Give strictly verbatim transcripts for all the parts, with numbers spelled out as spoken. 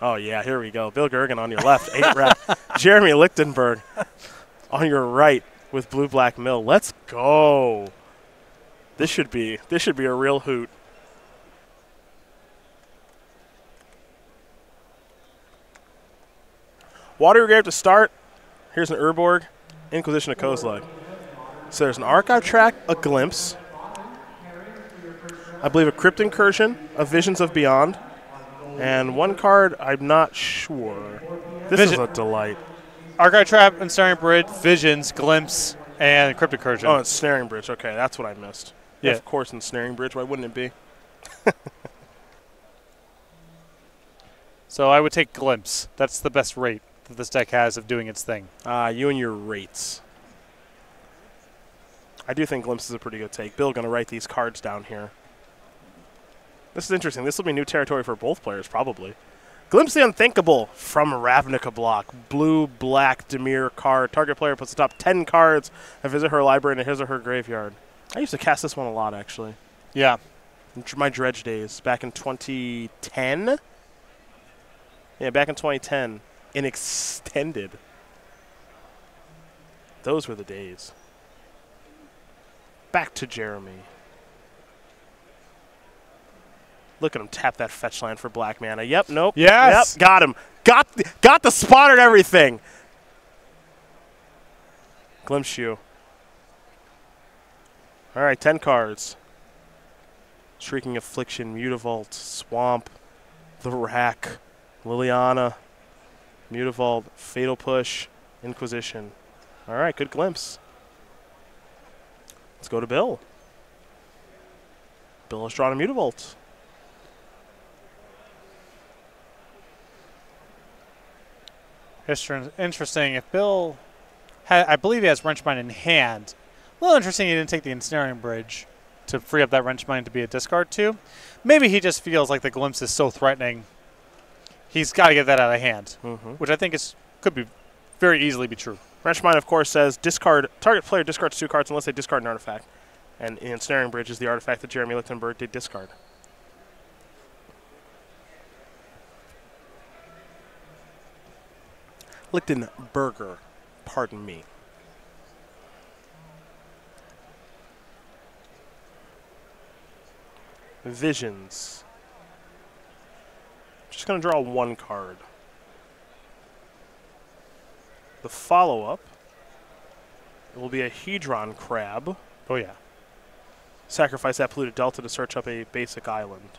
Oh, yeah, here we go. Bill Gergen on your left, eight rep. Jeremy Lichtenberg on your right with Blue Black Mill. Let's go. This should be this should be a real hoot. Water Grave to start. Here's an Urborg, Inquisition of Kozilek. So there's an Archive Track, a Glimpse, I believe a Crypt Incursion, a Visions of Beyond, and one card I'm not sure. This Vision. is a delight. Archive Trap, Ensnaring Bridge, Visions, Glimpse, and Crypt Incursion. Oh, Ensnaring Bridge. Okay, that's what I missed. Yeah. Of course, Ensnaring Bridge. Why wouldn't it be? So I would take Glimpse. That's the best rate that this deck has of doing its thing. Ah, uh, you and your rates. I do think Glimpse is a pretty good take. Bill going to write these cards down here. This is interesting. This will be new territory for both players, probably. Glimpse the Unthinkable from Ravnica block. Blue, black, Dimir card. Target player puts the top ten cards and visit her library and his or her graveyard. I used to cast this one a lot, actually. Yeah. In my dredge days back in twenty ten. Yeah, back in twenty ten. In extended. Those were the days. Back to Jeremy. Look at him tap that fetch land for black mana. Yep, nope. Yes. Yep, got him. Got the, got the spot and everything. Glimpse you. All right, ten cards. Shrieking Affliction, Mutavault, Swamp, The Rack, Liliana, Mutavault, Fatal Push, Inquisition. All right, good Glimpse. Let's go to Bill. Bill has drawn a Mutavault. Interesting. If Bill, had, I believe he has Wrench Mind in hand. A little interesting he didn't take the Ensnaring Bridge to free up that Wrench Mind to be a discard too. Maybe he just feels like the Glimpse is so threatening. He's got to get that out of hand, mm-hmm. which I think is could be very easily be true. Wrench Mind, of course, says discard target player discards two cards unless they discard an artifact, and the Ensnaring Bridge is the artifact that Jeremy Lichtenberg did discard. Lichtenberger, pardon me. Visions. Just going to draw one card. The follow-up will be a Hedron Crab. Oh, yeah. Sacrifice that polluted delta to search up a basic island.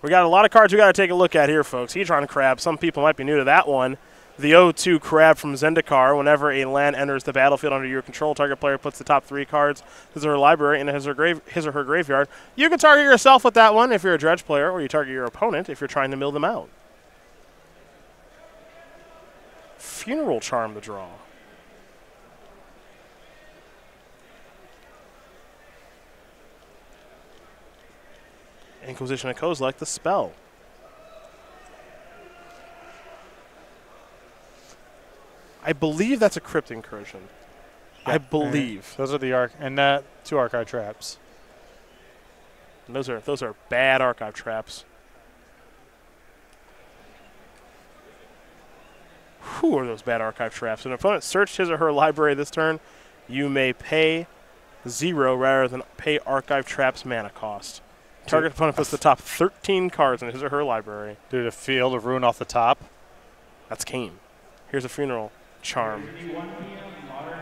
We got a lot of cards we got to take a look at here, folks. Hedron Crab, some people might be new to that one. The O two Crab from Zendikar. Whenever a land enters the battlefield under your control, target player puts the top three cards his or her library and his or, grave, his or her graveyard. You can target yourself with that one if you're a dredge player, or you target your opponent if you're trying to mill them out. Funeral Charm to draw. Inquisition of Kozilek, the spell. I believe that's a Crypt Incursion. Yep. I believe. Those are the arc and uh, two archive traps. And those are those are bad archive traps. Who are those bad archive traps? An opponent searched his or her library this turn. You may pay zero rather than pay archive traps mana cost. Target opponent puts the top thirteen cards in his or her library. Dude, a Field of Ruin off the top. That's Kane. Here's a Funeral Charm.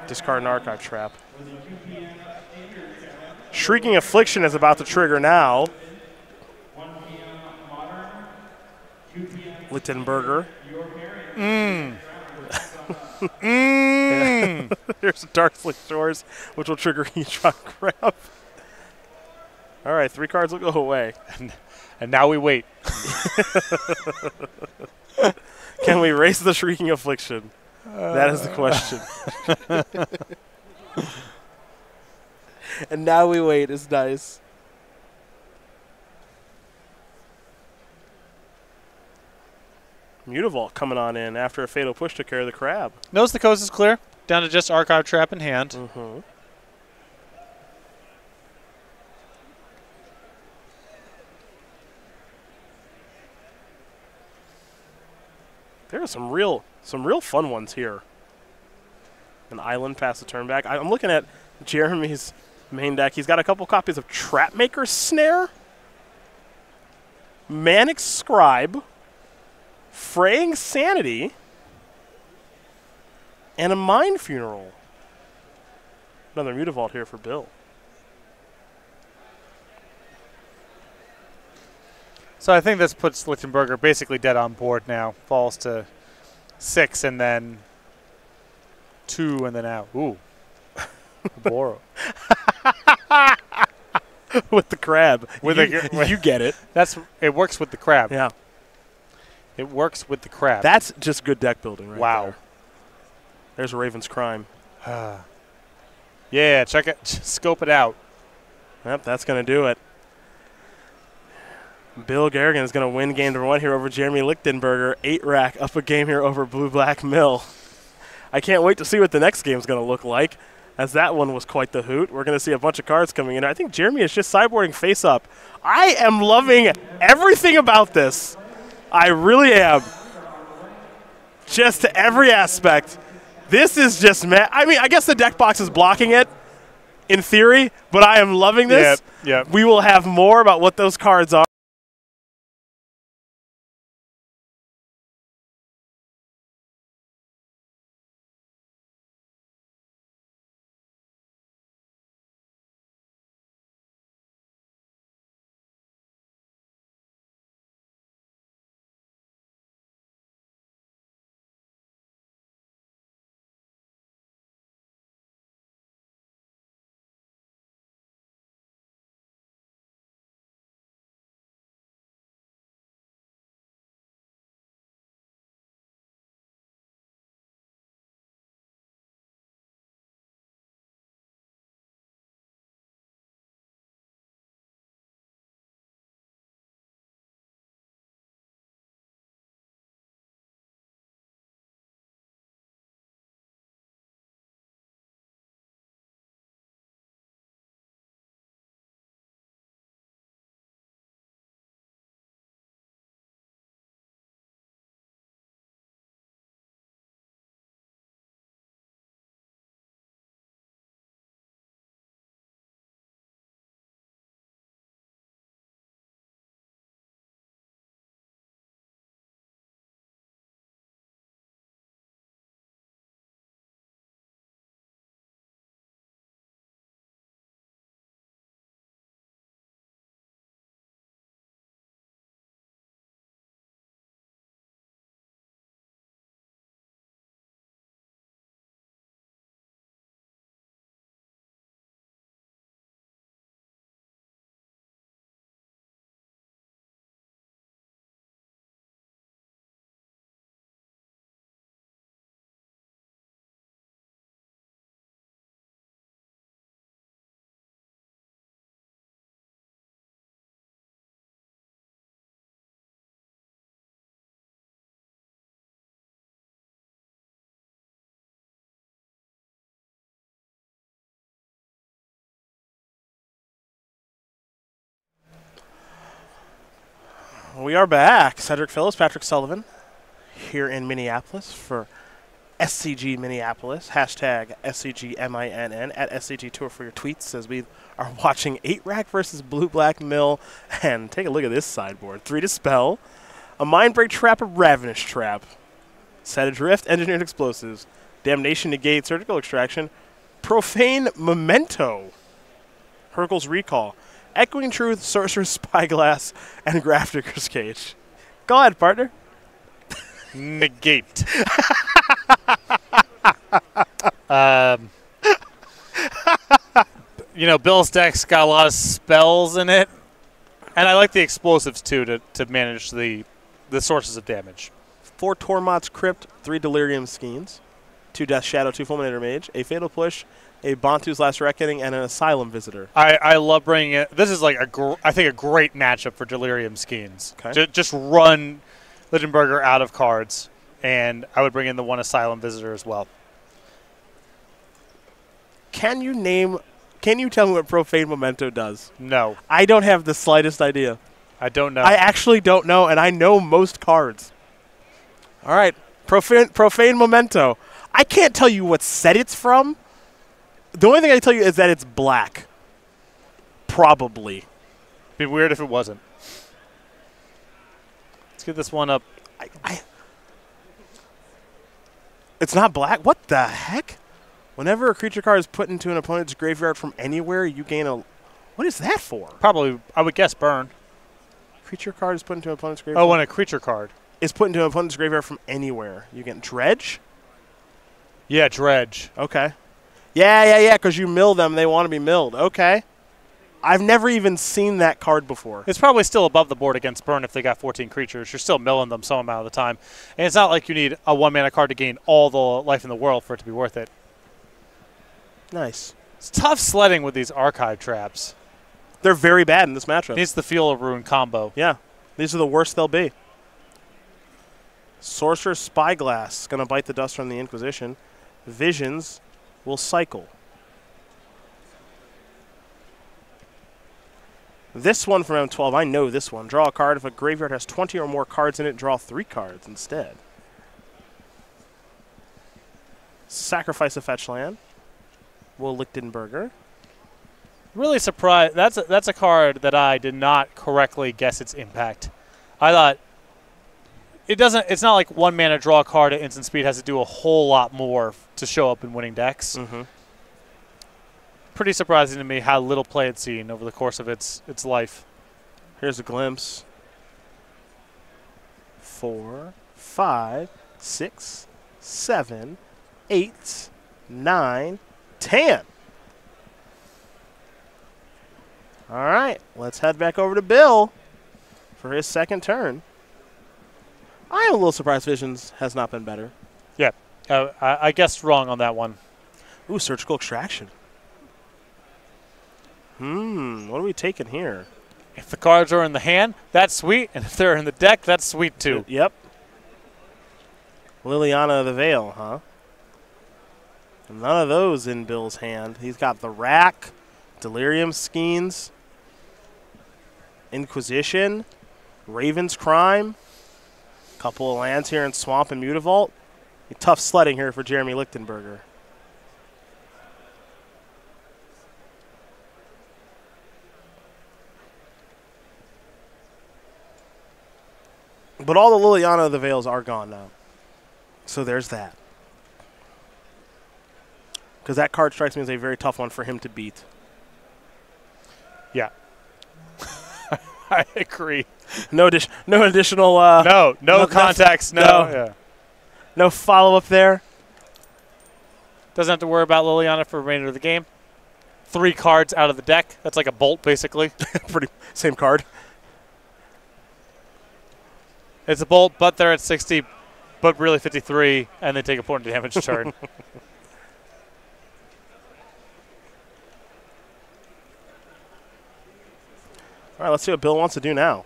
Discard an Archive Trap. Shrieking Affliction is about to trigger now. Lichtenberger. Mmm. Mmm. There's a Dark Slick Shores, which will trigger Hedron Crab. All right, three cards will go away. And, and now we wait. Can we raise the Shrieking Affliction? Uh. That is the question. And now we wait is nice. Mutavault coming on in after a Fatal Push to carry the Crab. Notice the coast is clear. Down to just Archive Trap in hand. Mm-hmm. There are some real some real fun ones here. An island past the turn back. I, I'm looking at Jeremy's main deck. He's got a couple copies of Trapmaker's Snare, Manic Scribe, Fraying Sanity, and a Mind Funeral. Another Mutavault here for Bill. So I think this puts Lichtenberger basically dead on board now. Falls to six and then two and then out. Ooh. Boro. With the crab. With you, a, with, you get it. That's it works with the crab. Yeah. It works with the crab. That's just good deck building right wow. there. Wow. There's Raven's Crime. Yeah, check it. Scope it out. Yep, that's going to do it. Bill Gergen is going to win game number one here over Jeremy Lichtenberger. Eight rack up a game here over Blue Black Mill. I can't wait to see what the next game is going to look like, as that one was quite the hoot. We're going to see a bunch of cards coming in. I think Jeremy is just sideboarding face up. I am loving everything about this. I really am. Just to every aspect. This is just mad. I mean, I guess the deck box is blocking it in theory, but I am loving this. Yep, yep. We will have more about what those cards are. We are back. Cedric Phillips, Patrick Sullivan, here in Minneapolis for S C G Minneapolis. Hashtag S C G M I N N at S C G Tour for your tweets as we are watching eight rack versus Blue Black Mill. And take a look at this sideboard. Three Dispel, a Mindbreak Trap, a Ravenous Trap, Set Adrift, Engineered Explosives, Damnation Negate, Surgical Extraction, Profane Memento, Hercule's Recall, Echoing Truth, Sorcerer's Spyglass, and Graft Digger's Cage. Go ahead, partner. Negate. um, you know, Bill's deck's got a lot of spells in it. And I like the explosives, too, to, to manage the, the sources of damage. Four Tormod's Crypt, three Delirium Skeins, two Death Shadow, two Fulminator Mage, a Fatal Push, a Bontu's Last Reckoning, and an Asylum Visitor. I, I love bringing it. This is, like, a gr I think, a great matchup for Delirium Skeins. Okay. J just run Lichtenberger out of cards, and I would bring in the one Asylum Visitor as well. Can you name – can you tell me what Profane Memento does? No. I don't have the slightest idea. I don't know. I actually don't know, and I know most cards. All right. Profane, Profane Memento. I can't tell you what set it's from. The only thing I can tell you is that it's black. Probably. It'd be weird if it wasn't. Let's get this one up. I, I, it's not black? What the heck? Whenever a creature card is put into an opponent's graveyard from anywhere, you gain a... What is that for? Probably, I would guess, burn. Creature card is put into an opponent's graveyard? Oh, when a creature card is put into an opponent's graveyard from anywhere, you get dredge? Yeah, dredge. Okay. Yeah, yeah, yeah, because you mill them. They want to be milled. Okay. I've never even seen that card before. It's probably still above the board against burn if they got fourteen creatures. You're still milling them some amount of the time. And it's not like you need a one-mana card to gain all the life in the world for it to be worth it. Nice. It's tough sledding with these archive traps. They're very bad in this matchup. It's the Field of Ruin combo. Yeah. These are the worst they'll be. Sorcerer's Spyglass. Going to bite the dust from the Inquisition. Visions will cycle. This one from M twelve, I know this one. Draw a card. If a graveyard has twenty or more cards in it, draw three cards instead. Sacrifice a fetch land. Will Lichtenberger. Really surprised. That's a, that's a card that I did not correctly guess its impact. I thought it doesn't. It's not like one mana draw a card at instant speed has to do a whole lot more to show up in winning decks. Mm-hmm. Pretty surprising to me how little play it's seen over the course of its its life. Here's a glimpse. Four, five, six, seven, eight, nine, ten. All right, let's head back over to Bill for his second turn. I am a little surprised Visions has not been better. Yeah, uh, I, I guessed wrong on that one. Ooh, Surgical Extraction. Hmm, what are we taking here? If the cards are in the hand, that's sweet. And if they're in the deck, that's sweet too. Yep. Liliana of the Veil, huh? None of those in Bill's hand. He's got the Rack, Delirium Skeins, Inquisition, Raven's Crime, a couple of lands here in Swamp and Mutavault. Tough sledding here for Jeremy Lichtenberger. But all the Liliana of the Veils are gone now. So there's that. Because that card strikes me as a very tough one for him to beat. Yeah. I agree. No, no additional... Uh, no, no, no contacts, no. No, yeah. No follow-up there. Doesn't have to worry about Liliana for the remainder of the game. Three cards out of the deck. That's like a bolt, basically. Pretty same card. It's a bolt, but they're at sixty, but really fifty-three, and they take a point of damage turn. All right, let's see what Bill wants to do now.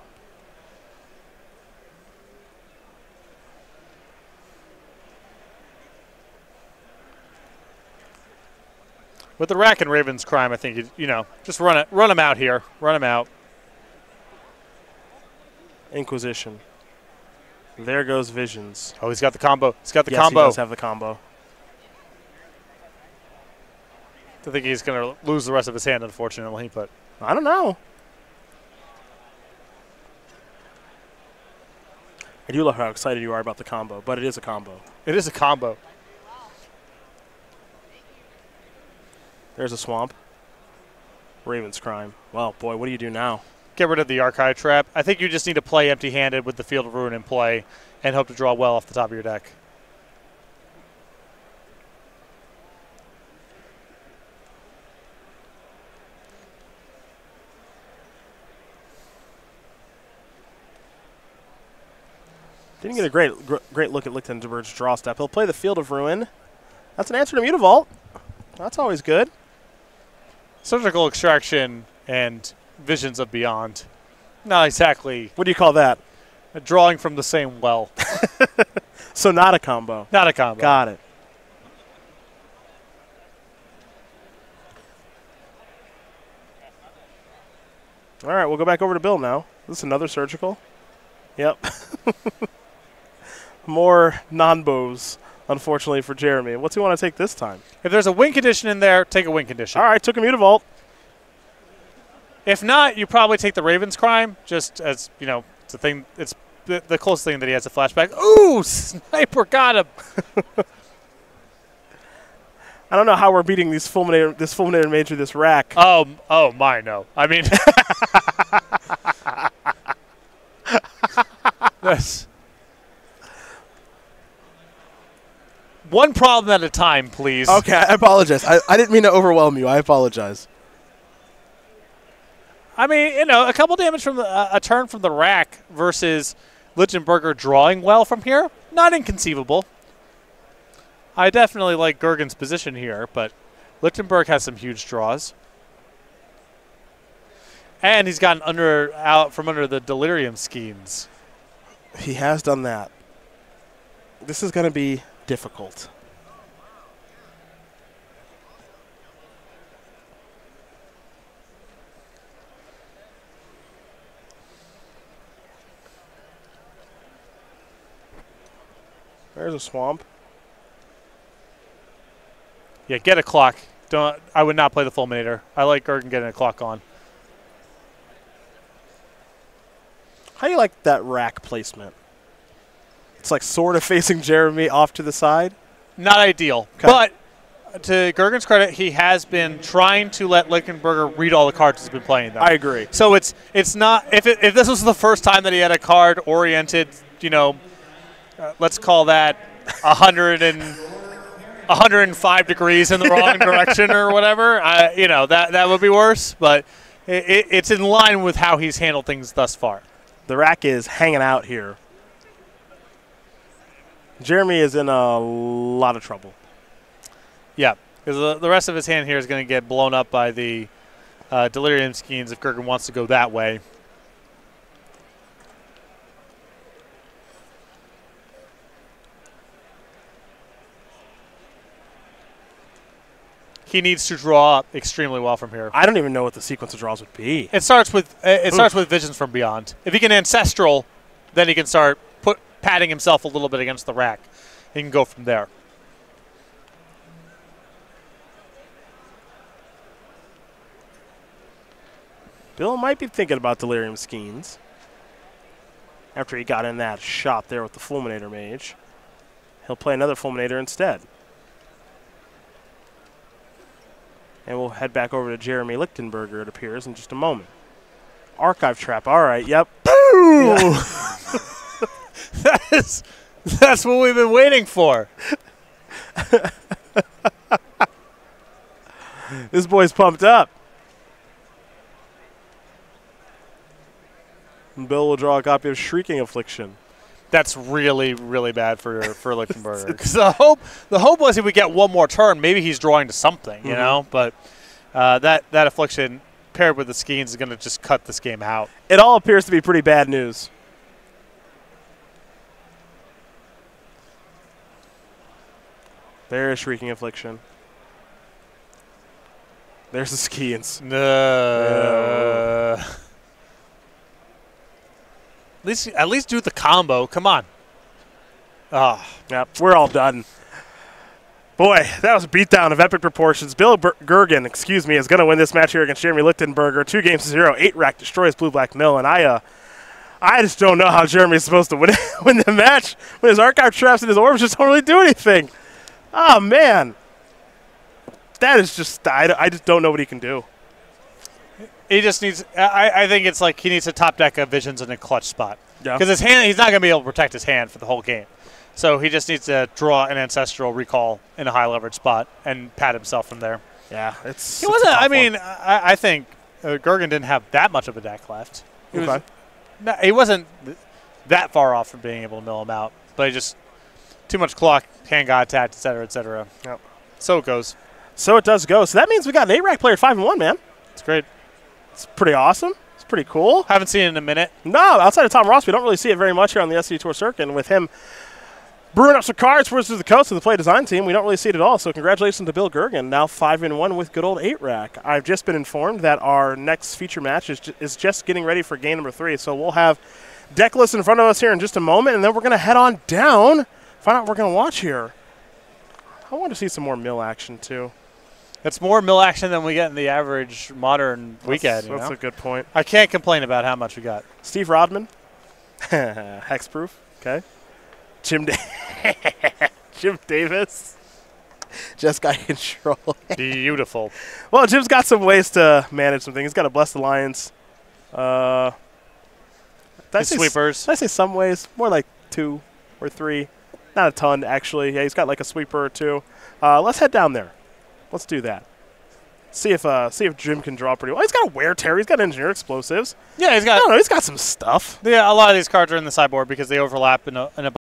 With the Rack and Raven's Crime, I think, you, you know, just run it, run them out here. Run them out. Inquisition. There goes Visions. Oh, he's got the combo. He's got the yes, combo. He does have the combo. I think he's going to lose the rest of his hand, unfortunately, but I don't know. I do love how excited you are about the combo, but it is a combo. It is a combo. There's a swamp. Raven's Crime. Well, boy, what do you do now? Get rid of the Archive Trap. I think you just need to play empty-handed with the Field of Ruin in play and hope to draw well off the top of your deck. Didn't get a great great look at Lichtenberger's draw step. He'll play the Field of Ruin. That's an answer to Mutavault. That's always good. Surgical Extraction and Visions of Beyond. Not exactly. What do you call that? A drawing from the same well. So not a combo. Not a combo. Got it. All right, we'll go back over to Bill now. Is this another Surgical? Yep. more non-bows, unfortunately, for Jeremy. What's he want to take this time? If there's a win condition in there, take a win condition. All right, took a Mutavault. If not, you probably take the Raven's Crime, just as, you know, it's a thing. It's the, the closest thing that he has to flashback. Ooh, sniper got him. I don't know how we're beating these Fulminator, this Fulminator Mage or this Rack. Oh, oh my, no. I mean, yes. One problem at a time, please. Okay, I apologize. I, I didn't mean to overwhelm you. I apologize. I mean, you know, a couple damage from the, uh, a turn from the Rack versus Lichtenberger drawing well from here, not inconceivable. I definitely like Gergen's position here, but Lichtenberg has some huge draws. And he's gotten under out from under the Delirium Skeins. He has done that. This is going to be difficult. There's a swamp. Yeah, get a clock. Don't. I would not play the Fulminator. I like Gergen getting a clock on. How do you like that Rack placement? It's like sort of facing Jeremy off to the side. Not ideal. Kay. But to Gergen's credit, he has been trying to let Lichtenberger read all the cards he's been playing. Though. I agree. So it's it's not if it, if this was the first time that he had a card oriented, you know, uh, let's call that a hundred and. one hundred five degrees in the wrong direction or whatever, I, you know, that, that would be worse. But it, it, it's in line with how he's handled things thus far. The Rack is hanging out here. Jeremy is in a lot of trouble. Yeah, because the, the rest of his hand here is going to get blown up by the uh, Delirium Skeins if Gergen wants to go that way. He needs to draw up extremely well from here. I don't even know what the sequence of draws would be. It starts with uh, it Oof. starts with Visions from Beyond. If he can Ancestral, then he can start put, patting himself a little bit against the Rack. He can go from there. Bill might be thinking about Delirium Skeins after he got in that shot there with the Fulminator Mage. He'll play another Fulminator instead. And we'll head back over to Jeremy Lichtenberger, it appears, in just a moment. Archive Trap. All right. Yep. Boom! Yeah. that is, that's what we've been waiting for. This boy's pumped up. And Bill will draw a copy of Shrieking Affliction. That's really, really bad for for Lichtenberger. Because the hope, the hope was he would get one more turn. Maybe he's drawing to something, you mm-hmm. know. But uh, that that Affliction paired with the Skeins is going to just cut this game out. It all appears to be pretty bad news. There's Shrieking Affliction. There's the Skeins. No. no. At least, at least do the combo. Come on. Ah, oh, yep, we're all done. Boy, that was a beatdown of epic proportions. Bill Ber Gergen, excuse me, is going to win this match here against Jeremy Lichtenberger. Two games to zero. Eight Rack destroys Blue Black Mill, and I, uh, I just don't know how Jeremy is supposed to win win the match when his Archive Traps and his Orbs just don't really do anything. Oh man, that is just I, I just don't know what he can do. He just needs – I think it's like he needs a top deck of Visions in a clutch spot. Because yeah. his hand – he's not going to be able to protect his hand for the whole game. So he just needs to draw an Ancestral Recall in a high-leverage spot and pat himself from there. Yeah. it's. He wasn't – I mean, I, I think uh, Gergen didn't have that much of a deck left. He, okay. was, no, he wasn't that far off from being able to mill him out. But he just – too much clock, hand got attacked, et cetera, et cetera. Yep. So it goes. So it does go. So that means we got an eight-rack player at five and one, man. It's great. It's pretty awesome. It's pretty cool. Haven't seen it in a minute. No, outside of Tom Ross, we don't really see it very much here on the S C Tour Circuit. And with him brewing up some cards for us to the coast of the Play Design team, we don't really see it at all. So congratulations to Bill Gergen, now five and one with good old eight rack. I've just been informed that our next feature match is, is just getting ready for game number three. So we'll have deck list in front of us here in just a moment, and then we're going to head on down, find out what we're going to watch here. I want to see some more mill action, too. It's more mill action than we get in the average modern weekend. That's, that's a good point. I can't complain about how much we got. Steve Rodman. Hexproof. Okay. Jim, da Jim Davis. Just got control. Beautiful. Well, Jim's got some ways to manage something. He's got a Blessed Alliance. Uh, did I say sweepers. Did I say some ways? More like two or three. Not a ton, actually. Yeah, he's got like a sweeper or two. Uh, let's head down there. Let's do that. See if uh, see if Jim can draw pretty well. He's got a Wear Tear. He's got Engineered Explosives. Yeah, he's got. I don't know. He's got some stuff. Yeah, a lot of these cards are in the sideboard because they overlap in a. In a